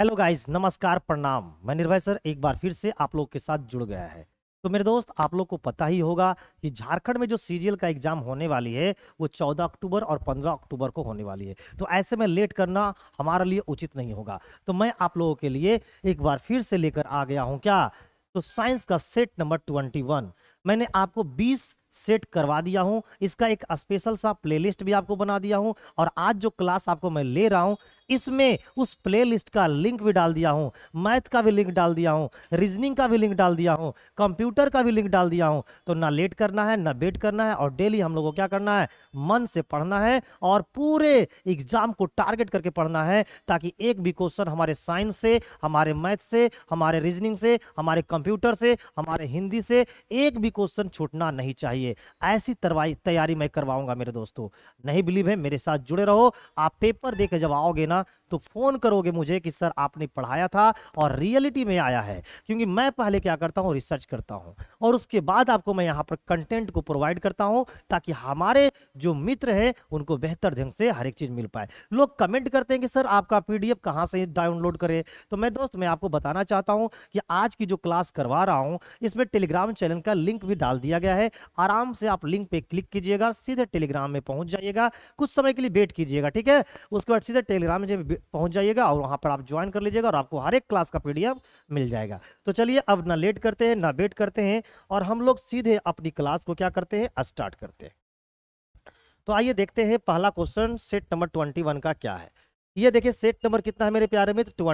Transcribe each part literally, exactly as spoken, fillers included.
Hello guys, नमस्कार, प्रणाम। मैं निर्भय सर एक बार फिर से आप लोग के साथ जुड़ गया है। तो मेरे दोस्त, आप लोग को पता ही होगा कि झारखंड में जो सी जी एल का एग्जाम होने वाली है वो चौदह अक्टूबर और पंद्रह अक्टूबर को होने वाली है। तो ऐसे में लेट करना हमारे लिए उचित नहीं होगा। तो मैं आप लोगों के लिए एक बार फिर से लेकर आ गया हूँ क्या, तो साइंस का सेट नंबर ट्वेंटी वन। मैंने आपको बीस सेट करवा दिया हूँ, इसका एक स्पेशल सा प्लेलिस्ट भी आपको बना दिया हूँ, और आज जो क्लास आपको मैं ले रहा हूँ इसमें उस प्लेलिस्ट का लिंक भी डाल दिया हूँ, मैथ का भी लिंक डाल दिया हूँ, रीजनिंग का भी लिंक डाल दिया हूँ, कंप्यूटर का भी लिंक डाल दिया हूँ। तो ना लेट करना है, ना वेट करना है, और डेली हम लोग को क्या करना है, मन से पढ़ना है और पूरे एग्जाम को टारगेट करके पढ़ना है, ताकि एक भी क्वेश्चन हमारे साइंस से, हमारे मैथ से, हमारे रीजनिंग से, हमारे कंप्यूटर से, हमारे हिंदी से एक भी क्वेश्चन छूटना नहीं चाहिए। ऐसी तैयारी मैं करवाऊंगा मेरे दोस्तों। नहीं बिलीव है, मेरे साथ जुड़े रहो। आप पेपर देके जब आओगे ना तो फोन करोगे मुझे कि सर आपने पढ़ाया था और रियलिटी में आया है, क्योंकि मैं पहले क्या करता हूं, रिसर्च करता हूं और उसके बाद आपको मैं यहां पर कंटेंट को प्रोवाइड करता हूं, ताकि हमारे जो मित्र हैं उनको बेहतर ढंग से हर एक चीज मिल पाए। लोग कमेंट करते हैं कि सर आपका पीडीएफ कहां से डाउनलोड करें, तो मैं दोस्त मैं आपको बताना चाहता हूं कि आज की जो क्लास करवा रहा हूं इसमें टेलीग्राम चैनल का लिंक भी डाल दिया गया है। आराम से आप लिंक पे क्लिक कीजिएगा, सीधे टेलीग्राम में पहुंच जाइएगा। कुछ समय के लिए वेट कीजिएगा, ठीक है, उसके बाद सीधे टेलीग्राम में पहुंच जाइएगा और वहां पर आप ज्वाइन कर लीजिएगा और आपको हर एक क्लास का पीडीएफ मिल जाएगा। तो चलिए अब ना लेट करते हैं, ना वेट करते हैं और हम लोग सीधे अपनी क्लास को क्या करते हैं, स्टार्ट करते हैं। तो आइए देखते हैं पहला क्वेश्चन सेट नंबर इक्कीस का क्या है। ये देखिए सेट नंबर कितना है मेरे प्यारे मित्र, इक्कीस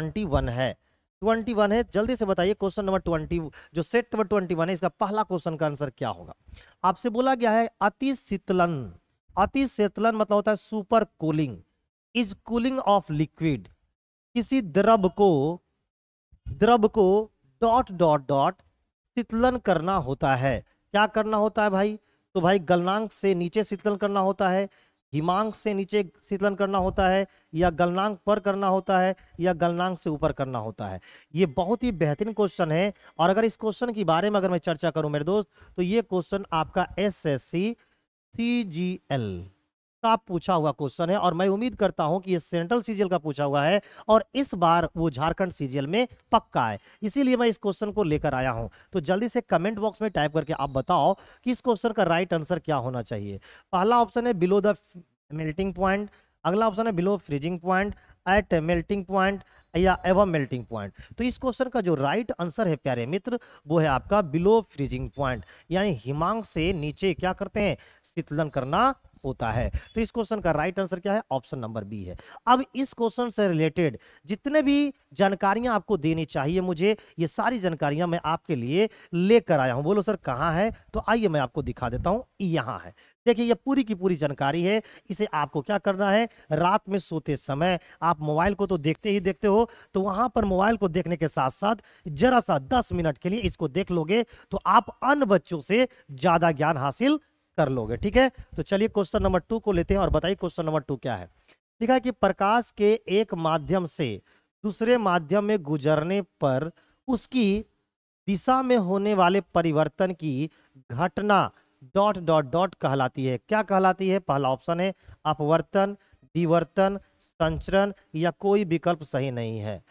है, इक्कीस है। जल्दी से बताइए क्वेश्चन नंबर बीस, जो सेट नंबर इक्कीस है, इसका पहला क्वेश्चन का आंसर क्या होगा। आपसे बोला गया है अतिशीतलन, अतिशीतलन मतलब होता है super cooling, is cooling of liquid, किसी द्रव को द्रव को डॉट डॉट डॉट शीतलन करना होता है। क्या करना होता है भाई, तो भाई गलनांक से नीचे शीतलन करना होता है, हिमांक से नीचे शीतलन करना होता है, या गलनांक पर करना होता है, या गलनांक से ऊपर करना होता है। ये बहुत ही बेहतरीन क्वेश्चन है और अगर इस क्वेश्चन के बारे में अगर मैं चर्चा करूं मेरे दोस्त, तो ये क्वेश्चन आपका S S C C G L आप पूछा हुआ क्वेश्चन है और मैं उम्मीद करता हूं कि ये सेंट्रल सीजीएल का पूछा हुआ है और इस बार वो झारखंड सीजीएल में पक्का है, इसीलिए मैं इस क्वेश्चन को लेकर आया हूं। तो जल्दी से कमेंट बॉक्स में टाइप करके आप बताओ कि इस क्वेश्चन का राइट आंसर क्या होना चाहिए। पहला ऑप्शन है बिलो द मेल्टिंग पॉइंट, अगला ऑप्शन है below freezing point, at melting point, या एव मेल्टिंग पॉइंट। तो इस क्वेश्चन का जो राइट आंसर है प्यारे मित्र वो है आपका बिलो फ्रीजिंग पॉइंट, यानी हिमांक से नीचे क्या करते हैं, शीतलन करना होता है। तो इस क्वेश्चन का राइट आंसर क्या है, ऑप्शन नंबर बी है। अब इस क्वेश्चन से रिलेटेड जितने भी जानकारियां आपको देनी चाहिए मुझे, ये सारी जानकारियां मैं आपके लिए लेकर आया हूं। बोलो सर कहां है, तो आइए मैं आपको दिखा देता हूं, यहां है। देखिए ये पूरी की पूरी जानकारी है, इसे आपको क्या करना है, रात में सोते समय आप मोबाइल को तो देखते ही देखते हो, तो वहां पर मोबाइल को देखने के साथ साथ जरा सा दस मिनट के लिए इसको देख लोगे तो आप अन्य बच्चों से ज्यादा ज्ञान हासिल कर लोगे, ठीक है। तो चलिए क्वेश्चन नंबर टू को लेते हैं और बताइए क्वेश्चन नंबर टू क्या है। लिखा है कि प्रकाश के एक माध्यम से दूसरे माध्यम में गुजरने पर उसकी दिशा में होने वाले परिवर्तन की घटना डॉट डॉट डॉट कहलाती है। क्या कहलाती है, पहला ऑप्शन है अपवर्तन, विवर्तन, संचरण, या कोई विकल्प सही नहीं है।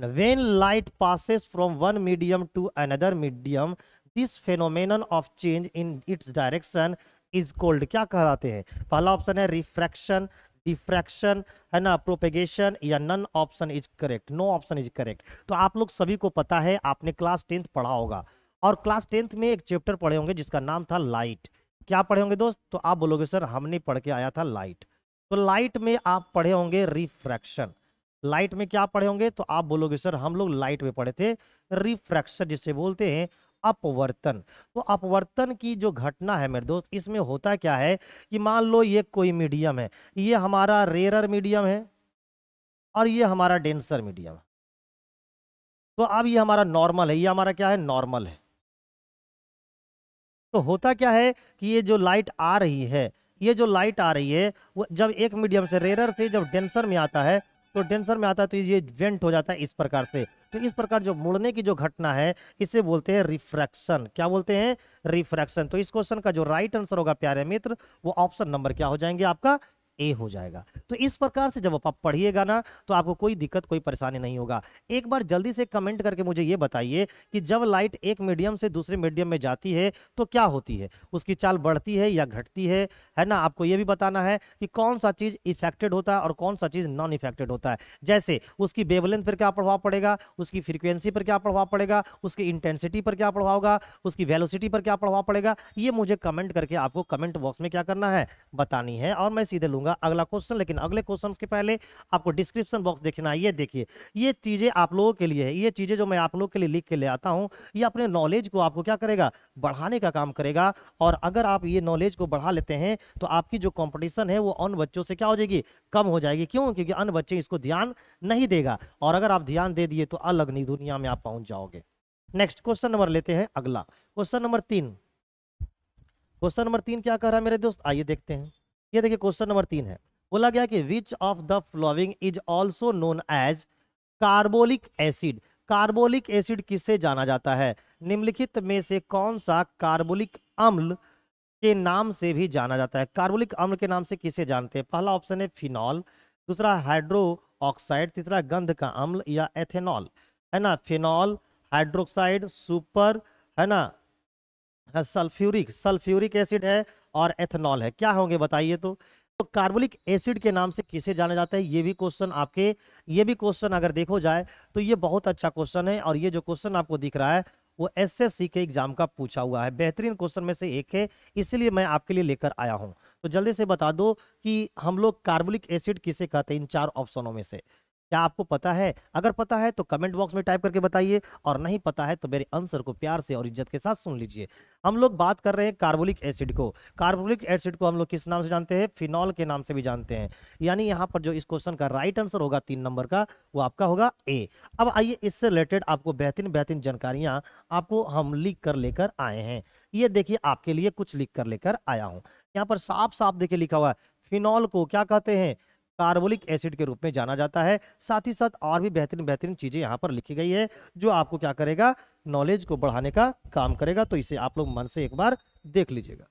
When light passes from one medium to another medium this phenomenon of change in its direction is called, क्या कहलाते हैं, पहला ऑप्शन है रिफ्रैक्शन, डिफ्रैक्शन, है ना, प्रोपेगेशन, या none option is correct, no option is correct. तो आप लोग सभी को पता है, आपने क्लास टेंथ पढ़ा होगा और क्लास टेंथ में एक चैप्टर पढ़े होंगे जिसका नाम था लाइट। क्या पढ़े होंगे दोस्त, तो आप बोलोगे सर हमने पढ़ के आया था लाइट। तो लाइट में आप पढ़े होंगे रिफ्रैक्शन, लाइट में क्या पढ़े होंगे, तो आप बोलोगे सर हम लोग लाइट में पढ़े थे रिफ्रैक्शन, जिसे बोलते हैं अपवर्तन। तो अपवर्तन की जो घटना है मेरे दोस्त, इसमें होता क्या है कि मान लो ये कोई मीडियम है, ये हमारा रेयर मीडियम है और ये हमारा डेंसर मीडियम है। तो अब ये हमारा नॉर्मल है, ये हमारा क्या है, नॉर्मल है। तो होता क्या है कि ये जो लाइट आ रही है, ये जो लाइट आ रही है वो जब एक मीडियम से, रेयर से, जब डेंसर में आता है तो डेंसर में आता है तो ये वेंट हो जाता है इस प्रकार से। तो इस प्रकार जो मुड़ने की जो घटना है इसे बोलते हैं रिफ्रैक्शन। क्या बोलते हैं, रिफ्रैक्शन। तो इस क्वेश्चन का जो राइट आंसर होगा प्यारे मित्र वो ऑप्शन नंबर क्या हो जाएंगे, आपका ए हो जाएगा। तो इस प्रकार से जब आप पढ़िएगा ना तो आपको कोई दिक्कत कोई परेशानी नहीं होगा। एक बार जल्दी से कमेंट करके मुझे ये बताइए कि जब लाइट एक मीडियम से दूसरे मीडियम में जाती है तो क्या होती है, उसकी चाल बढ़ती है या घटती है, है ना। आपको ये भी बताना है कि कौन सा चीज़ इफेक्टेड होता है और कौन सा चीज़ नॉन इफेक्टेड होता है, जैसे उसकी वेवलेंथ पर क्या प्रभाव पड़ेगा, उसकी फ्रीक्वेंसी पर क्या प्रभाव पड़ेगा, उसकी इंटेंसिटी पर क्या प्रभाव होगा, उसकी वेलोसिटी पर क्या प्रभाव पड़ेगा। ये मुझे कमेंट करके आपको कमेंट बॉक्स में क्या करना है बतानी है और मैं सीधे लूंगा अगला क्वेश्चन। लेकिन अगले क्वेश्चन के पहले आपको डिस्क्रिप्शन बॉक्स देखना है। ये देखिए ये चीज़ें आप लोगों के लिए है, ये चीज़ें जो मैं आप लोगों के लिए लिख के ले आता हूँ ये अपने नॉलेज को आपको क्या करेगा बढ़ाने का काम करेगा। और अगर आप ये नॉलेज को बढ़ा लेते हैं तो आपकी जो कॉम्पिटिशन है वो अन्य बच्चों से क्या हो जाएगी, कम हो जाएगी। क्यों? क्योंकि अन्य बच्चे इसको ध्यान नहीं देगा और अगर आप ध्यान दे दिए तो अलग नई दुनिया में आप पहुंच जाओगे। नेक्स्ट क्वेश्चन नंबर लेते हैं अगला, क्वेश्चन नंबर तीन। क्वेश्चन नंबर तीन क्या कह रहा है मेरे दोस्त, आइए देखते हैं। ये देखिए क्वेश्चन नंबर तीन है, बोला गया कि which of the following is also known as carbolic acid. Carbolic acid किससे जाना जाता है? निम्नलिखित में से कौन सा कार्बोलिक अम्ल के नाम से भी जाना जाता है? कार्बोलिक अम्ल के नाम से किसे जानते हैं? पहला ऑप्शन है फिनॉल, दूसरा हाइड्रो ऑक्साइड, तीसरा गंध का अम्ल या एथेनॉल, है ना। फिनॉल, हाइड्रोक्साइड, सुपर, है ना, सल्फ्यूरिक सल्फ्यूरिक एसिड है और एथेनॉल है। क्या होंगे बताइए। तो तो कार्बोलिक एसिड के नाम से किसे जाना जाता है, ये भी क्वेश्चन आपके ये भी क्वेश्चन अगर देखो जाए तो ये बहुत अच्छा क्वेश्चन है। और ये जो क्वेश्चन आपको दिख रहा है वो एस एस सी के एग्जाम का पूछा हुआ है, बेहतरीन क्वेश्चन में से एक है, इसलिए मैं आपके लिए लेकर आया हूँ। तो जल्दी से बता दो कि हम लोग कार्बोलिक एसिड किसे कहते हैं इन चार ऑप्शनों में से, क्या आपको पता है? अगर पता है तो कमेंट बॉक्स में टाइप करके बताइए और नहीं पता है तो मेरे आंसर को प्यार से और इज्जत के साथ सुन लीजिए। हम लोग बात कर रहे हैं कार्बोलिक एसिड को। कार्बोलिक एसिड को हम लोग किस नाम से जानते हैं? फिनॉल के नाम से भी जानते हैं। यानी यहाँ पर जो इस क्वेश्चन का राइट आंसर होगा तीन नंबर का वो आपका होगा ए। अब आइए इससे रिलेटेड आपको बेहतरीन बेहतरीन जानकारियाँ आपको हम लिख कर लेकर आए हैं। ये देखिए आपके लिए कुछ लिख कर लेकर आया हूँ। यहाँ पर साफ साफ देखिए लिखा हुआ है फिनॉल को क्या कहते हैं, कार्बोलिक एसिड के रूप में जाना जाता है। साथ ही साथ और भी बेहतरीन बेहतरीन चीजें यहाँ पर लिखी गई है जो आपको क्या करेगा नॉलेज को बढ़ाने का काम करेगा। तो इसे आप लोग मन से एक बार देख लीजिएगा।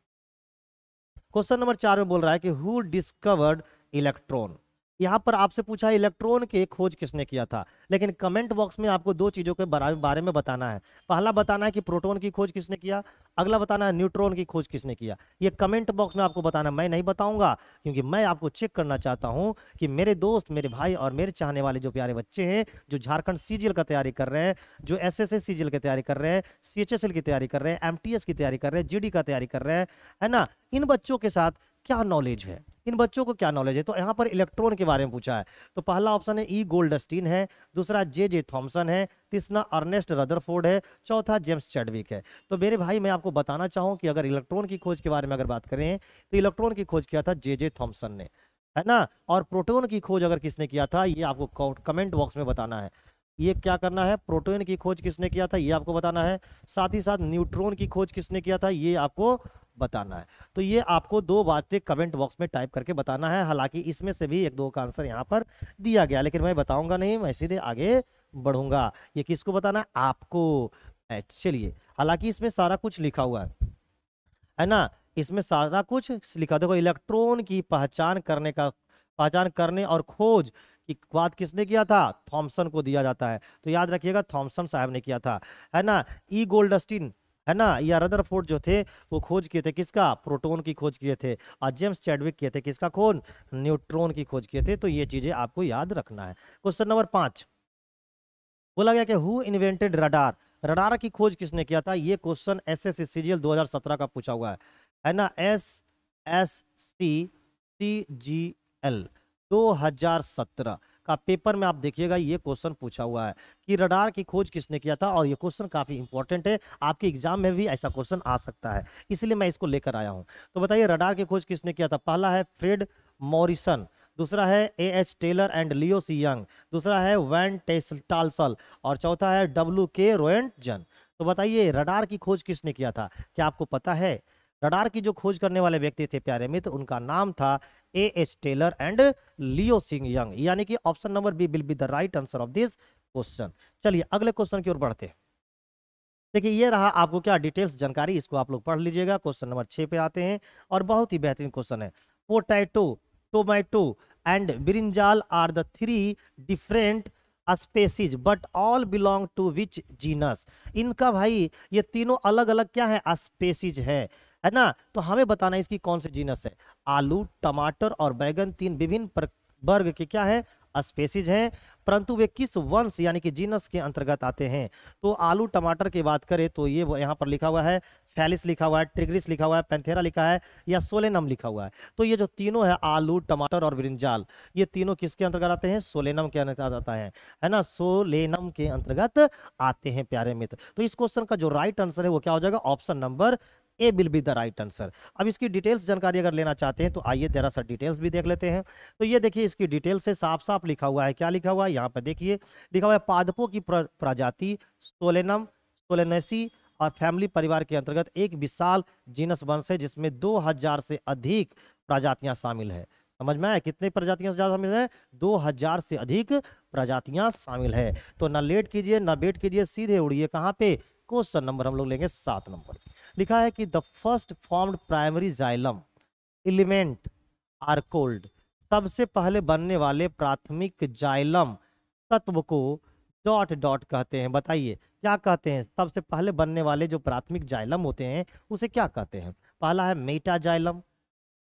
क्वेश्चन नंबर चार में बोल रहा है कि हु डिस्कवर्ड इलेक्ट्रॉन। यहाँ पर आपसे पूछा इलेक्ट्रॉन के खोज किसने किया था, लेकिन कमेंट बॉक्स में आपको दो चीज़ों के बारे में बताना है। पहला बताना है कि प्रोटॉन की खोज किसने किया, अगला बताना है न्यूट्रॉन की खोज किसने किया। ये कमेंट बॉक्स में आपको बताना, मैं नहीं बताऊंगा क्योंकि मैं आपको चेक करना चाहता हूँ कि मेरे दोस्त, मेरे भाई और मेरे चाहने वाले जो प्यारे बच्चे हैं जो झारखंड सी जी एल का तैयारी कर रहे हैं, जो S S C G L की तैयारी कर रहे हैं, सी एच एस एल की तैयारी कर रहे हैं, एम टी एस की तैयारी कर रहे हैं, जी डी का तैयारी कर रहे हैं, है ना, इन बच्चों के साथ क्या नॉलेज है, इन बच्चों को क्या नॉलेज है। तो यहाँ पर इलेक्ट्रॉन के बारे में पूछा है। तो पहला ऑप्शन है ई गोल्डस्टीन है, दूसरा जे जे थॉम्सन है, तीसरा अर्नेस्ट रदरफोर्ड है, चौथा जेम्स चैडविक है। तो मेरे भाई मैं आपको बताना चाहूँ कि अगर इलेक्ट्रॉन की खोज के बारे में अगर बात करें तो इलेक्ट्रॉन की खोज किया था जे जे थॉम्सन ने, है ना। और प्रोटोन की खोज अगर किसने किया था ये आपको कमेंट बॉक्स में बताना है। ये क्या करना है, प्रोटॉन की खोज किसने किया था ये आपको बताना है। साथ ही साथ न्यूट्रॉन की खोज किसने किया था ये आपको बताना है। तो ये आपको दो बातें कमेंट बॉक्स में टाइप करके बताना है। हालांकि इसमें से भी एक दो का आंसर यहाँ पर दिया गया, लेकिन मैं बताऊंगा नहीं, मैं सीधे आगे बढ़ूंगा। ये किसको बताना है आपको। चलिए, हालांकि इसमें सारा कुछ लिखा हुआ है, है ना, इसमें सारा कुछ लिखा। देखो, इलेक्ट्रॉन की पहचान करने का पहचान करने और खोज बात किसने किया था, थॉमसन को दिया जाता है। तो याद रखिएगा थॉमसन साहब ने किया था, है ना। ई गोल्डस्टीन, है ना, या रदरफोर्ड जो थे वो खोज किए थे किसका, प्रोटॉन की खोज किए थे। और जेम्स चैडविक किए थे किसका खोज, न्यूट्रॉन की खोज किए थे। तो ये चीजें आपको याद रखना है। क्वेश्चन नंबर पांच बोला गया कि हु इन्वेंटेड रडार। रडार की खोज किसने किया था, ये question S S C G L दो हजार सत्रह का पूछा हुआ है, है ना। S S C G L दो हजार सत्रह का पेपर में आप देखिएगा ये क्वेश्चन पूछा हुआ है कि रडार की खोज किसने किया था। और ये क्वेश्चन काफ़ी इंपॉर्टेंट है, आपके एग्जाम में भी ऐसा क्वेश्चन आ सकता है, इसलिए मैं इसको लेकर आया हूँ। तो बताइए रडार की खोज किसने किया था। पहला है फ्रेड मॉरिसन, दूसरा है A H Taylor and Leo C Young, दूसरा है वैन टालसल और चौथा है डब्ल्यू के रोएंटजन। तो बताइए रडार की खोज किसने किया था, क्या आपको पता है। रडार की जो खोज करने वाले व्यक्ति थे प्यारे मित्र, तो उनका नाम था A H Taylor and Leo Singh Young. यानी कि option number B will be the right answer of this question. चलिए अगले क्वेश्चन की ओर बढ़ते हैं। देखिए ये रहा आपको क्या डिटेल्स जानकारी, इसको आप लोग पढ़ लीजिएगा। क्वेश्चन नंबर छः पे आते हैं और बहुत ही बेहतरीन क्वेश्चन है। Potato, tomato, and brinjal are the three different species but all belong to which genus. इनका भाई ये तीनों अलग अलग क्या है स्पेसीज है, है ना। तो हमें बताना इसकी कौन सी जीनस है। आलू, टमाटर और बैगन तीन विभिन्न वर्ग के क्या है स्पेसीज हैं, परंतु वे किस वंश यानी कि जीनस के अंतर्गत आते हैं। तो आलू टमाटर की बात करें तो ये यहाँ पर लिखा हुआ है फैलिस लिखा हुआ है, ट्रिग्रिस लिखा हुआ है, पैंथेरा लिखा है या सोलेनम लिखा हुआ है। तो ये जो तीनों है आलू टमाटर और ब्रिंजाल ये तीनों किसके अंतर्गत आते हैं सोलेनम के अंतर्गत आता है, है ना, सोलेनम के अंतर्गत आते हैं प्यारे मित्र। तो इस क्वेश्चन का जो राइट आंसर है वो क्या हो जाएगा option number A will be the right answer. अब इसकी डिटेल्स जानकारी अगर लेना चाहते हैं तो आइए जरा सा डिटेल्स भी देख लेते हैं। तो ये देखिए इसकी डिटेल्स से साफ साफ लिखा हुआ है, क्या लिखा हुआ है यहाँ पर देखिए लिखा हुआ है पादपों की प्रजाति सोलेनम सोलेनसी और फैमिली परिवार के अंतर्गत एक विशाल जीनस वंश है जिसमें दो हज़ार से अधिक प्रजातियां शामिल है। समझ में आया कितने प्रजातियां शामिल है, दो हज़ार से अधिक प्रजातियां शामिल है। तो ना लेट कीजिए ना वेट कीजिए सीधे उड़िए कहाँ पे क्वेश्चन नंबर हम लोग लेंगे सात नंबर। लिखा है कि the first formed primary xylem element are called, सबसे पहले बनने वाले प्राथमिक जाइलम तत्व को डॉट डॉट कहते हैं। बताइए क्या कहते हैं, सबसे पहले बनने वाले जो प्राथमिक जाइलम होते हैं उसे क्या कहते हैं। पहला है मेटा जाइलम,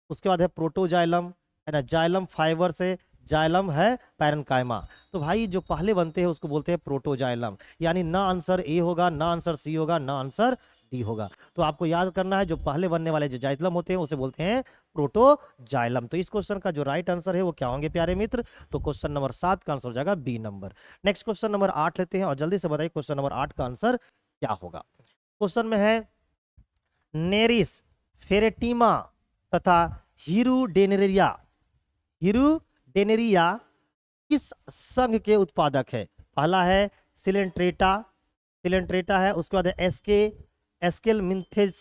उसके बाद है प्रोटोजाइलम, है ना, जाइलम फाइबर से जाइलम है पैरेंटीमा। तो भाई जो पहले बनते हैं उसको बोलते हैं प्रोटोजाइलम, यानी ना आंसर ए होगा ना आंसर सी होगा ना आंसर डी होगा। तो आपको याद करना है जो पहले बनने वाले जो जाइलम होते हैं उसे बोलते हैं प्रोटोजाइलम। तो इस क्वेश्चन का जो राइट आंसर है वो क्या होंगे प्यारे मित्र, तो क्वेश्चन नंबर सात का आंसर हो जाएगा B number. Next question number आठ लेते हैं और जल्दी से बताइए क्वेश्चन नंबर आठ का आंसर क्या होगा। क्वेश्चन में है नेरिस पैरेंटीमा तथा हिरुडिनेरिया हिरुडिनेरिया किस संघ के उत्पादक है। पहला है सिलेंट्रेटा सिलेंट्रेटा है, उसके बाद है एसके एस्केल मिंथेस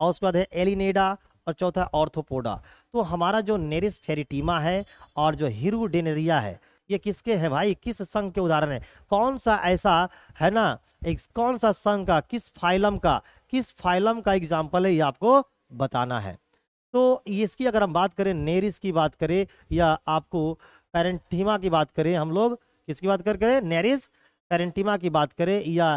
और उसके बाद है एलीनिडिया और चौथा आर्थोपोडा। तो हमारा जो नेरिस पैरेंटीमा है और जो हिरुडिनेरिया है ये किसके हैं भाई, किस संघ के उदाहरण है। कौन सा ऐसा है ना एक कौन सा संघ का किस फाइलम का किस फाइलम का एग्जाम्पल है ये आपको बताना है। तो इसकी अगर हम बात करें नेरिस की बात करें या आपको पैरेंटीमा की बात करें, हम लोग किसकी बात करें नेरिस पैरेंटीमा की बात करें या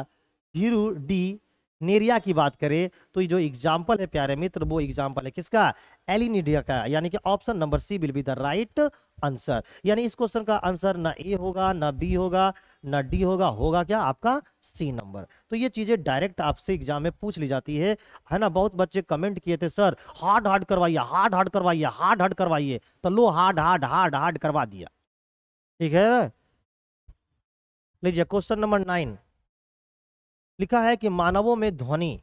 हिरुडी नेरिया की बात करें तो ये जो एग्जाम्पल है प्यारे मित्र वो एग्जाम्पल है किसका एलीनिडिया का, यानी कि option number C will be the right answer. यानी इस क्वेश्चन का आंसर ना ए होगा ना बी होगा ना डी होगा, होगा क्या आपका सी नंबर। तो ये चीजें डायरेक्ट आपसे एग्जाम में पूछ ली जाती है, है ना। बहुत बच्चे कमेंट किए थे सर हार्ड हार्ड करवाइए हार्ड हार्ड करवाइए हार्ड हार्ड करवाइए, तो लो हार्ड हार्ड हार्ड हार्ड करवा दिया। ठीक है लीजिए क्वेश्चन नंबर नाइन। लिखा है कि मानवों में ध्वनि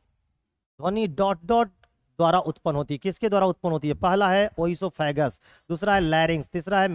ध्वनि डॉट डॉट द्वारा उत्पन्न होती है, किसके द्वारा उत्पन्न होती है। पहला है ओइसोफेगस, दूसरा है लैरिंग्स, तीसरा है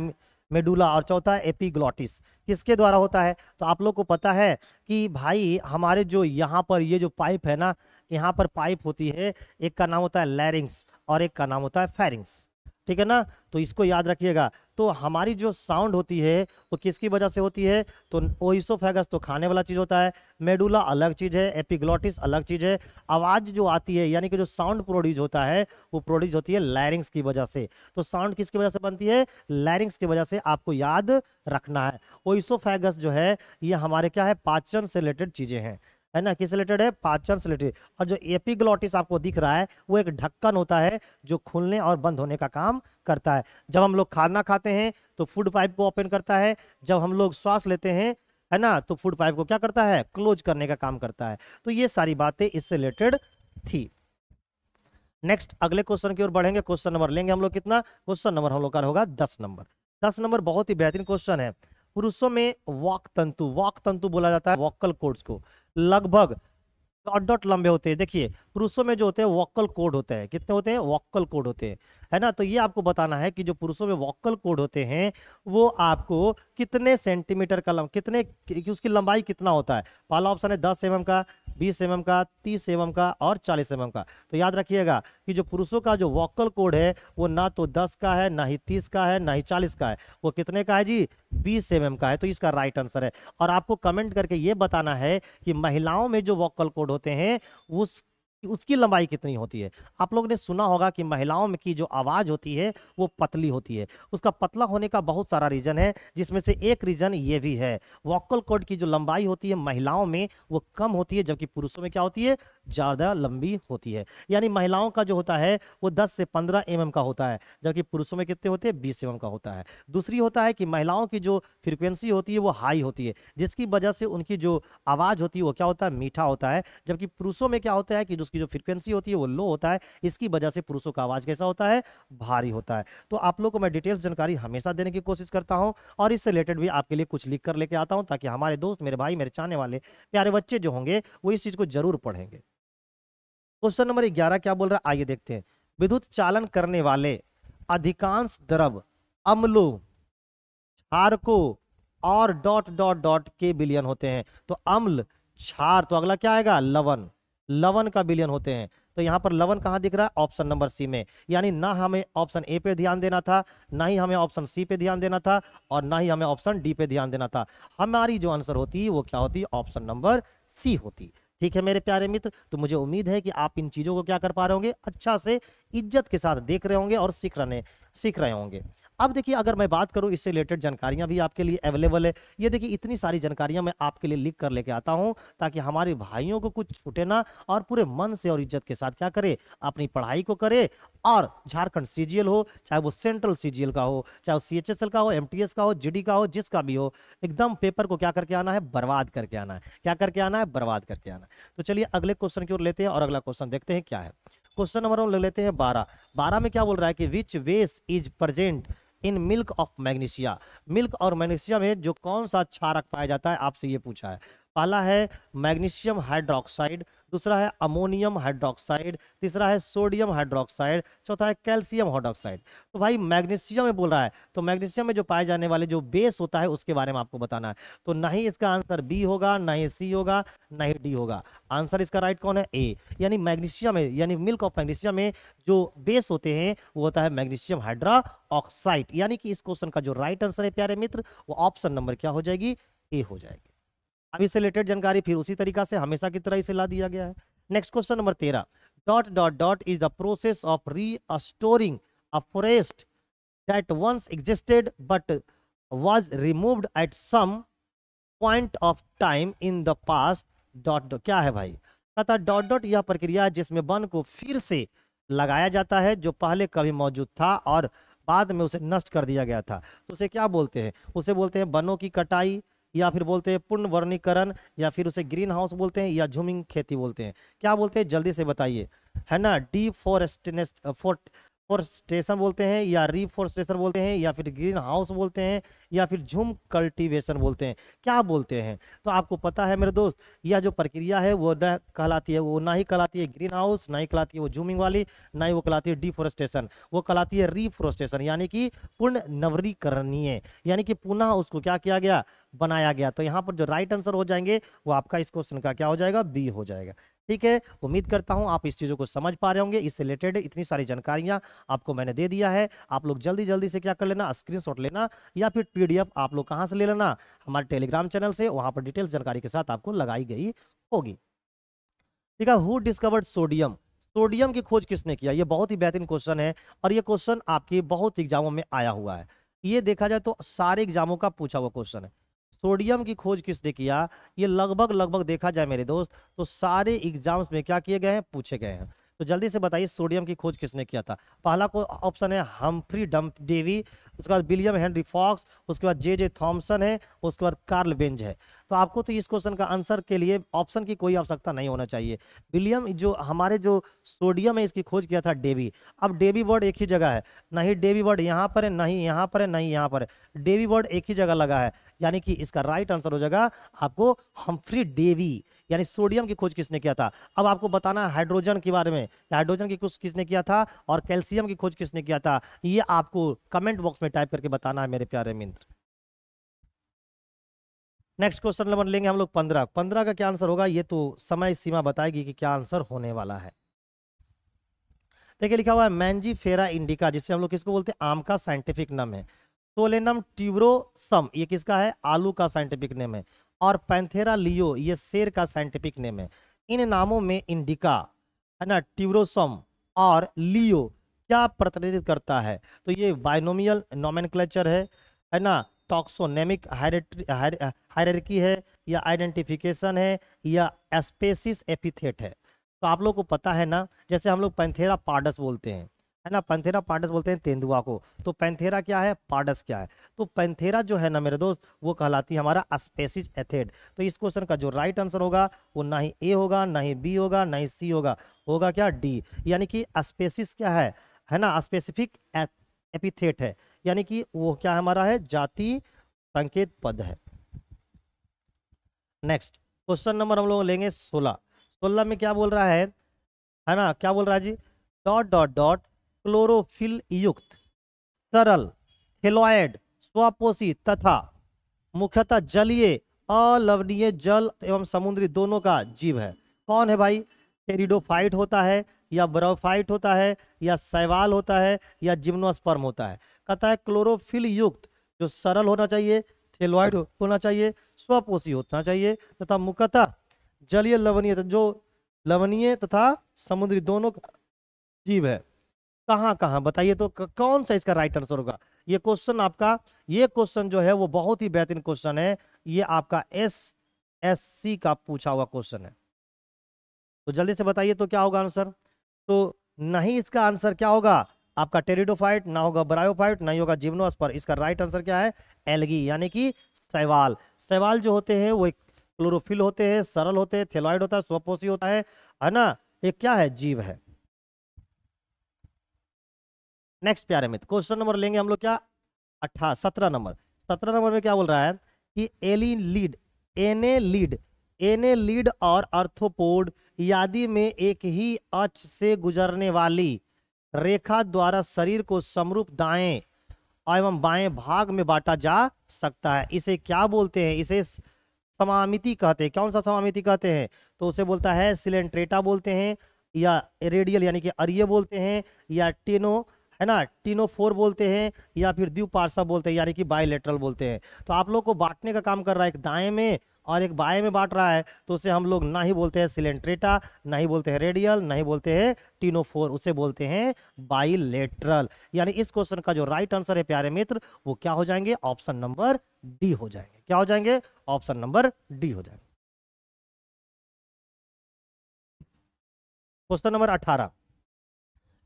मेडुला और चौथा है एपिग्लॉटिस। किसके द्वारा होता है। तो आप लोग को पता है कि भाई हमारे जो यहाँ पर ये जो पाइप है ना यहाँ पर पाइप होती है, एक का नाम होता है लैरिंग्स और एक का नाम होता है फेरिंग्स, ठीक है ना। तो इसको याद रखिएगा। तो हमारी जो साउंड होती है वो किसकी वजह से होती है, तो ओइसोफेगस तो खाने वाला चीज़ होता है, मेडुला अलग चीज़ है, एपिग्लॉटिस अलग चीज़ है। आवाज़ जो आती है यानी कि जो साउंड प्रोड्यूस होता है वो प्रोड्यूस होती है लैरिंग्स की वजह से। तो साउंड किसकी वजह से बनती है, लैरिंग्स की वजह से, आपको याद रखना है। ओइसोफेगस जो है ये हमारे क्या है पाचन से रिलेटेड चीज़ें हैं, है ना, किस रिलेटेड है पाचन से रिलेटेड। और जो एपिग्लॉटिस आपको दिख रहा है वो एक ढक्कन होता है जो खुलने और बंद होने का काम करता है। जब हम लोग खाना खाते हैं तो फूड पाइप को ओपन करता है, जब हम लोग श्वास लेते हैं है ना तो फूड पाइप को क्या करता है क्लोज करने का काम करता है। तो ये सारी बातें इससे रिलेटेड थी। नेक्स्ट अगले क्वेश्चन की ओर बढ़ेंगे। क्वेश्चन नंबर लेंगे हम लोग कितना, क्वेश्चन नंबर हम लोग का होगा दस नंबर। दस नंबर बहुत ही बेहतरीन क्वेश्चन है। पुरुषों में वाक तंतु वाक तंतु बोला जाता है वॉकल कोड्स को, लगभग डॉट डॉट लंबे होते हैं। देखिए पुरुषों में जो होते हैं वॉकल कोड होते हैं, कितने होते हैं वॉकल कोड होते हैं, है ना। तो ये आपको बताना है कि जो पुरुषों में वॉकल कोड होते हैं वो आपको कितने सेंटीमीटर का लंब कितने कि उसकी लंबाई कितना होता है। पहला ऑप्शन है दस एम एम का, बीस एम एम का, तीस एम एम का और चालीस एम एम का। तो याद रखिएगा कि जो पुरुषों का जो वॉकल कोड है वो ना तो दस का है ना ही तीस का है ना ही चालीस का है, वो कितने का है जी बीस एम एम का है। तो इसका राइट आंसर है। और आपको कमेंट करके ये बताना है कि महिलाओं में जो वॉकल कोड होते हैं उस कि उसकी लंबाई कितनी होती है। आप लोगों ने सुना होगा कि महिलाओं में की जो आवाज़ होती है वो पतली होती है। उसका पतला होने का बहुत सारा रीज़न है, जिसमें से एक रीज़न ये भी है। वोकल कॉर्ड की जो लंबाई होती है महिलाओं में वो कम होती है, जबकि पुरुषों में क्या होती है, ज़्यादा लंबी होती है। यानी महिलाओं का जो होता है वो दस से पंद्रह एम एम का होता है, जबकि पुरुषों में कितने होते हैं, बीस एम एम का होता है। दूसरी होता है कि महिलाओं की जो फ्रिक्वेंसी होती है वो हाई होती है, जिसकी वजह से उनकी जो आवाज़ होती है वो क्या होता है, मीठा होता है। जबकि पुरुषों में क्या होता है कि उसकी जो फ्रिक्वेंसी होती है वो लो होता है, इसकी वजह से पुरुषों का आवाज़ कैसा होता है, भारी होता है। तो आप लोगों को मैं डिटेल्स जानकारी हमेशा देने की कोशिश करता हूँ और इससे रिलेटेड भी आपके लिए कुछ लिख कर लेके आता हूँ, ताकि हमारे दोस्त, मेरे भाई, मेरे चाहने वाले प्यारे बच्चे जो होंगे वो इस चीज़ को जरूर पढ़ेंगे। क्वेश्चन नंबर ग्यारह क्या बोल रहा है, आइए देखते हैं। विद्युत चालन करने वाले अधिकांश द्रव अम्लों, क्षारकों और डॉट डॉट डॉट के विलयन होते हैं। तो अम्ल, क्षार, तो अगला क्या आएगा, लवण, लवण का विलयन होते हैं। तो यहाँ पर लवण कहाँ दिख रहा है, ऑप्शन नंबर सी में। यानी ना हमें ऑप्शन ए पे ध्यान देना था, ना ही हमें ऑप्शन सी पे ध्यान देना था, और ना ही हमें ऑप्शन डी पे ध्यान देना था। हमारी जो आंसर होती है वो क्या होती है, ऑप्शन नंबर सी होती। ठीक है मेरे प्यारे मित्र, तो मुझे उम्मीद है कि आप इन चीज़ों को क्या कर पा रहे होंगे, अच्छा से इज्जत के साथ देख रहे होंगे और सीख रहे सीख रहे होंगे। अब देखिए, अगर मैं बात करूं, इससे रिलेटेड जानकारियां भी आपके लिए अवेलेबल है। ये देखिए, इतनी सारी जानकारियां मैं आपके लिए लिख कर लेके आता हूं, ताकि हमारे भाइयों को कुछ छूटे ना, और पूरे मन से और इज्जत के साथ क्या करे, अपनी पढ़ाई को करे। और झारखंड सी जी एल हो, चाहे वो सेंट्रल सी जी एल का हो, चाहे वो सी एच एस एल का हो, एम टी एस का हो, जी डी का हो, जिसका भी हो, एकदम पेपर को क्या करके आना है, बर्बाद करके आना है। क्या करके आना है, बर्बाद करके आना है। तो चलिए अगले क्वेश्चन की ओर लेते हैं और अगला क्वेश्चन देखते हैं क्या है। क्वेश्चन नंबर वन ले लेते हैं बारह। बारह में क्या बोल रहा है कि which base is present in milk of magnesia. Milk और मैग्नीशिया में जो कौन सा क्षारक पाया जाता है, आपसे ये पूछा है। पहला है मैग्नीशियम हाइड्रोक्साइड, दूसरा है अमोनियम हाइड्रोक्साइड, तीसरा है सोडियम हाइड्रोक्साइड, चौथा है कैल्शियम हाइड्रोक्साइड। तो भाई मैग्नीशियम में बोल रहा है, तो मैग्नीशियम में जो पाए जाने वाले जो बेस होता है उसके बारे में आपको बताना है। तो ना ही इसका आंसर बी होगा, ना ही सी होगा, ना ही डी होगा। आंसर इसका राइट कौन है, ए। यानी मैग्नीशियम में, यानी मिल्क ऑफ मैग्नीशियम में जो बेस होते हैं वो होता है मैग्नीशियम हाइड्रोक्साइड। यानी कि इस क्वेश्चन का जो राइट आंसर है प्यारे मित्र, वो ऑप्शन नंबर क्या हो जाएगी, ए हो जाएगी। अब इससे रिलेटेड जानकारी फिर उसी तरीका से हमेशा की तरह इसे ला दिया गया है। नेक्स्ट क्वेश्चन नंबर तेरह। Dot dot dot is the process of restoring a forest that once existed but was removed at some point of time in the past dot. क्या है भाई, तथा डॉट डॉट यह प्रक्रिया है जिसमें वन को फिर से लगाया जाता है जो पहले कभी मौजूद था और बाद में उसे नष्ट कर दिया गया था। तो उसे क्या बोलते हैं, उसे बोलते हैं वनों की कटाई, या फिर बोलते हैं पुनर्वनीकरण, या फिर उसे ग्रीन हाउस बोलते हैं, या झूमिंग खेती बोलते हैं। क्या बोलते हैं जल्दी से बताइए, है ना, डिफॉरेस्टेशन बोलते हैं, या रिफॉरेस्टेशन बोलते हैं, या फिर ग्रीन हाउस बोलते हैं, या फिर झूम कल्टीवेशन बोलते हैं, क्या बोलते हैं। तो आपको पता है मेरे दोस्त, यह जो प्रक्रिया है वो न कहलाती है, वो ना ही कहलाती है ग्रीन हाउस, ना ही कहलाती है वो झूमिंग वाली, ना ही वो कहलाती है डिफॉरेस्टेशन, वो कहलाती है रिफॉरेस्टेशन, यानी कि पुनर्नवीकरणीय, यानी कि पुनः उसको क्या किया गया, बनाया गया। तो यहाँ पर जो राइट आंसर हो जाएंगे वो आपका इस क्वेश्चन का क्या हो जाएगा, बी हो जाएगा। ठीक है, उम्मीद करता हूँ आप इस चीज़ों को समझ पा रहे होंगे। इससे रिलेटेड इतनी सारी जानकारियाँ आपको मैंने दे दिया है। आप लोग जल्दी जल्दी से क्या कर लेना, स्क्रीनशॉट लेना, या फिर पीडीएफ आप लोग कहाँ से ले लेना, हमारे टेलीग्राम चैनल से, वहाँ पर डिटेल्स जानकारी के साथ आपको लगाई गई होगी। ठीक है, हु डिस्कवर्ड सोडियम। सोडियम की खोज किसने किया, ये बहुत ही बेहतरीन क्वेश्चन है और ये क्वेश्चन आपके बहुत एग्जामों में आया हुआ है। ये देखा जाए तो सारे एग्जामों का पूछा हुआ क्वेश्चन है। सोडियम की खोज किसने किया, ये लगभग लगभग देखा जाए मेरे दोस्त तो सारे एग्जाम्स में क्या किए गए हैं, पूछे गए हैं। तो जल्दी से बताइए सोडियम की खोज किसने किया था। पहला को ऑप्शन है हम्फ्री डेवी, उसके बाद विलियम हेनरी फॉक्स, उसके बाद जे जे थॉमसन है, उसके बाद कार्ल बेंज है। तो आपको तो इस क्वेश्चन का आंसर के लिए ऑप्शन की कोई आवश्यकता नहीं होना चाहिए। विलियम जो हमारे जो सोडियम है इसकी खोज किया था डेवी। अब डेवी वर्ड एक ही जगह है, ना ही डेवी वर्ड यहाँ पर है, ना ही यहाँ पर है, ना ही यहाँ पर है, डेवी वर्ड एक ही जगह लगा है। यानी कि इसका राइट आंसर हो जाएगा आपको हम्फ्री डेवी। यानी सोडियम की खोज किसने किया था। अब आपको बताना है हाइड्रोजन के बारे में, हाइड्रोजन की खोज किसने किया था और कैल्शियम की खोज किसने किया था। ये आपको कमेंट बॉक्स में टाइप करके बताना है मेरे प्यारे मित्र। नेक्स्ट क्वेश्चन नंबर लेंगे हम लोग पंद्रह। पंद्रह का क्या आंसर होगा, ये तो समय सीमा बताएगी कि क्या आंसर होने वाला है। देखिए लिखा हुआ है मैंजीफेरा इंडिका, जिससे हम लोग किसको बोलते हैं, आम का साइंटिफिक नाम है। सोलेनम ट्यूबरोसम, ये किसका है, आलू का साइंटिफिक नेम है। और पैंथेरा लियो, ये शेर का साइंटिफिक नेम है। इन नामों में इंडिका, है ना, ट्यूरोसम और लियो क्या प्रतिनिधित्व करता है, तो ये बाइनोमियल नॉमेनक्लेचर है, है ना, टॉक्सोनेमिक हायरार्की है या आइडेंटिफिकेशन है या स्पेसिस एपिथेट है। तो आप लोग को पता है ना, जैसे हम लोग पैंथेरा पार्डस बोलते हैं, है ना, पैंथेरा पार्डस बोलते हैं तेंदुआ को, तो पैंथेरा क्या है, पार्डस क्या है, तो पैंथेरा जो है ना मेरे दोस्त, वो कहलाती है हमारा स्पेसिस एथेट। तो इस क्वेश्चन का जो राइट आंसर होगा वो ना ही ए होगा, ना ही बी होगा, ना ही सी होगा, होगा क्या, डी, यानी कि स्पेसिस क्या है, है ना, स्पेसिफिक एपिथेट है, यानी कि वो क्या हमारा है, जाति संकेत पद है। नेक्स्ट क्वेश्चन नंबर हम लोग लेंगे सोलह। सोलह में क्या बोल रहा है, है ना, क्या बोल रहा है जी, डॉट डॉट डॉट क्लोरोफिल युक्त सरल थैलोइड स्वपोषी तथा मुख्यतः जलीय अलवणीय जल एवं समुद्री दोनों का जीव है। कौन है भाई, टेरिडोफाइट होता है या ब्रायोफाइट होता है या शैवाल होता है या जिम्नोस्पर्म होता है। कहता है क्लोरोफिल युक्त जो सरल होना चाहिए, थैलोइड होना चाहिए, स्वपोषी होना चाहिए तथा मुख्यतः जलीय लवणीय जो लवणीय तथा समुद्री दोनों का जीव है। कहाँ कहाँ बताइए, तो कौन सा इसका राइट आंसर होगा। ये क्वेश्चन आपका, ये क्वेश्चन जो है वो बहुत ही बेहतरीन क्वेश्चन है, ये आपका एस एस सी का पूछा हुआ क्वेश्चन है। तो जल्दी से बताइए तो क्या होगा आंसर, तो नहीं इसका आंसर क्या होगा आपका, टेरिडोफाइट ना होगा, ब्रायोफाइट नहीं होगा, जिम्नोस्पर्म। इसका राइट आंसर क्या है, एल्गी यानी कि शैवाल। शैवाल जो होते हैं वो क्लोरोफिल होते हैं, सरल होते हैं, थैलोइड होता है, स्वपोषी होता है, है ना, ये क्या है, जीव है। नेक्स्ट प्यारे मित्र क्वेश्चन नंबर लेंगे हम लोग क्या, अठारह सत्रह नंबर। सत्रह नंबर में क्या बोल रहा है कि एलीनिड एनेलिड एनेलिड और आर्थोपोड आदि में एक ही अक्ष से गुजरने वाली रेखा द्वारा शरीर को समरूप दाएं एवं बाएं भाग में बांटा जा सकता है। इसे क्या बोलते हैं, इसे समामिति कहते हैं। कौन सा समामिति कहते हैं, तो उसे बोलता है सिलेंट्रेटा बोलते हैं या रेडियल यानी कि अरिय बोलते हैं या टिनो है ना टिनोफोर बोलते हैं या फिर द्विपार्श्व बोलते हैं यानी कि बायलेट्रल बोलते हैं। तो आप लोग को बांटने का काम कर रहा है, एक दाएं में और एक बाएं में बांट रहा है, तो उसे हम लोग ना ही बोलते हैं सिलेंट्रेटा, ना ही बोलते हैं रेडियल, ना ही बोलते हैं टिनोफोर, उसे बोलते हैं बायलेट्रल। यानी इस क्वेश्चन का जो राइट आंसर है प्यारे मित्र वो क्या हो जाएंगे, ऑप्शन नंबर डी हो जाएंगे। क्या हो जाएंगे, ऑप्शन नंबर डी हो जाएंगे। क्वेश्चन नंबर अठारह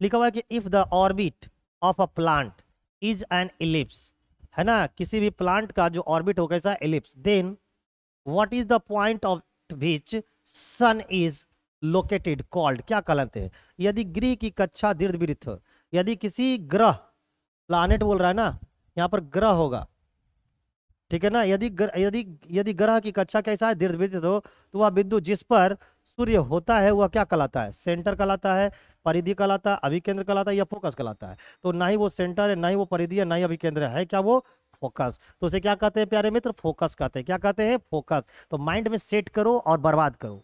लिखा हुआ है कि if the orbit of a plant is an ellipse, है ना, किसी भी प्लांट का जो ऑर्बिट हो कैसा ellipse, then what is the point of which sun is located called, क्या कहलाते हैं। यदि गृह की कक्षा दीर्घवृत्त हो, यदि किसी ग्रह, प्लानेट बोल रहा है ना, यहाँ पर ग्रह होगा, ठीक है ना, यदि यदि यदि ग्रह की कक्षा कैसा है, दीर्घवृत्त हो, तो वह बिंदु जिस पर सूर्य होता है वह क्या कहलाता है, सेंटर कहलाता है, परिधि कहलाता है, अभिकेंद्र कहलाता है या फोकस कहलाता है। तो ना ही वो सेंटर है, ना ही वो परिधि है, ना ही अभिकेंद्र है, क्या वो फोकस। तो उसे क्या कहते हैं प्यारे मित्र, फोकस कहते हैं। क्या कहते हैं, फोकस। तो माइंड में सेट करो और बर्बाद करो।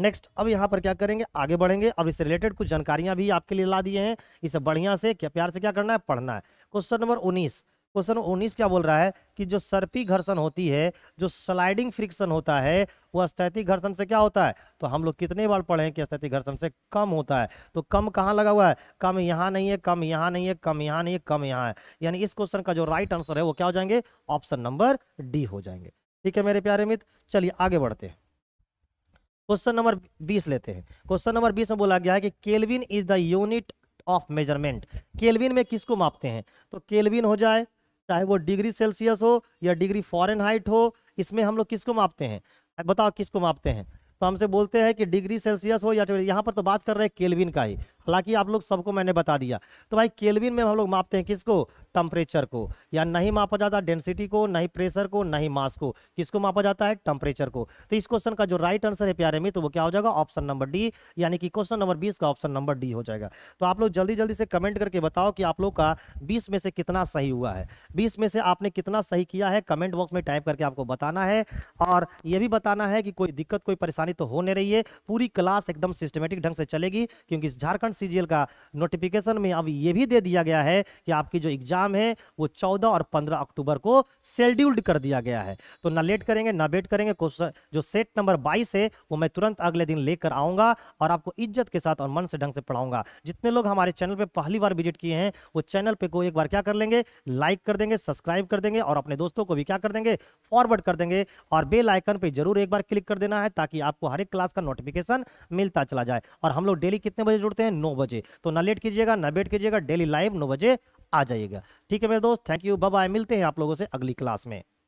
नेक्स्ट, अब यहाँ पर क्या करेंगे, आगे बढ़ेंगे। अब इससे रिलेटेड कुछ जानकारियां भी आपके लिए ला दिए हैं, इसे बढ़िया से क्या प्यार से क्या करना है, पढ़ना है। क्वेश्चन नंबर उन्नीस, क्वेश्चन उन्नीस क्या बोल रहा है कि जो सर्पी घर्षण होती है, जो स्लाइडिंग फ्रिक्शन होता है, वो स्थैतिक घर्षण से क्या होता है। तो हम लोग कितने बार पढ़े हैं कि स्थैतिक घर्षण से कम होता है। तो कम कहाँ लगा हुआ है, कम यहाँ नहीं है, कम यहाँ नहीं है, कम यहाँ नहीं है, कम यहाँ है। यानी इस क्वेश्चन का जो राइट आंसर है वो क्या हो जाएंगे, ऑप्शन नंबर डी हो जाएंगे। ठीक है मेरे प्यारे मित्र, चलिए आगे बढ़ते हैं। क्वेश्चन नंबर बीस लेते हैं। क्वेश्चन नंबर बीस में बोला गया है कि kelvin is the unit of measurement. Kelvin में किसको मापते हैं, तो केल्विन हो जाए, चाहे वो डिग्री सेल्सियस हो या डिग्री फॉरेनहाइट हो, इसमें हम लोग किसको मापते हैं, बताओ किसको मापते हैं। तो हमसे बोलते हैं कि डिग्री सेल्सियस हो या, यहाँ पर तो बात कर रहे हैं केल्विन का ही, हालांकि आप लोग सबको मैंने बता दिया। तो भाई केल्विन में हम लोग मापते हैं किसको, टेम्परेचर को। या नहीं मापा जाता डेंसिटी को, नहीं प्रेशर को, नहीं मास को, किसको मापा जाता है, टेम्परेचर को। तो इस क्वेश्चन का जो राइट आंसर है प्यारे में तो वो क्या हो जाएगा, ऑप्शन नंबर डी, यानी कि क्वेश्चन नंबर बीस का ऑप्शन नंबर डी हो जाएगा। तो आप लोग जल्दी जल्दी से कमेंट करके बताओ कि आप लोग का बीस में से कितना सही हुआ है, बीस में से आपने कितना सही किया है, कमेंट बॉक्स में टाइप करके आपको बताना है। और ये भी बताना है कि कोई दिक्कत कोई परेशानी तो होने रही है। पूरी क्लास एकदम सिस्टमेटिक ढंग से चलेगी, क्योंकि झारखंड सी जी एल का नोटिफिकेशन में अब यह भी दे दिया गया है कि आपकी जो एग्जाम एग्जाम है वो चौदह और पंद्रह अक्टूबर को शेड्यूल्ड कर दिया गया है। तो ना लेट करेंगे ना वेट करेंगे, क्वेश्चन जो सेट नंबर बाईस है वो मैं तुरंत अगले दिन लेकर आऊंगा और आपको इज्जत के साथ और मन से ढंग से पढ़ाऊंगा। जितने लोग हमारे चैनल पे पहली बार विजिट किए हैं वो चैनल पे को एक बार क्या कर लेंगे, लाइक कर देंगे, सब्सक्राइब कर देंगे और अपने दोस्तों को भी क्या कर देंगे, फॉरवर्ड कर देंगे और बेल आइकन पे जरूर एक बार क्लिक कर देना है ताकि आपको हर एक क्लास का नोटिफिकेशन मिलता चला जाए। और हम लोग डेली कितने बजे जुड़ते हैं, नौ बजे। तो ना लेट कीजिएगा ना वेट कीजिएगा, डेली लाइव नौ बजे आ जाइएगा। ठीक है मेरे दोस्त, थैंक यू, बाय बाय, मिलते हैं आप लोगों से अगली क्लास में।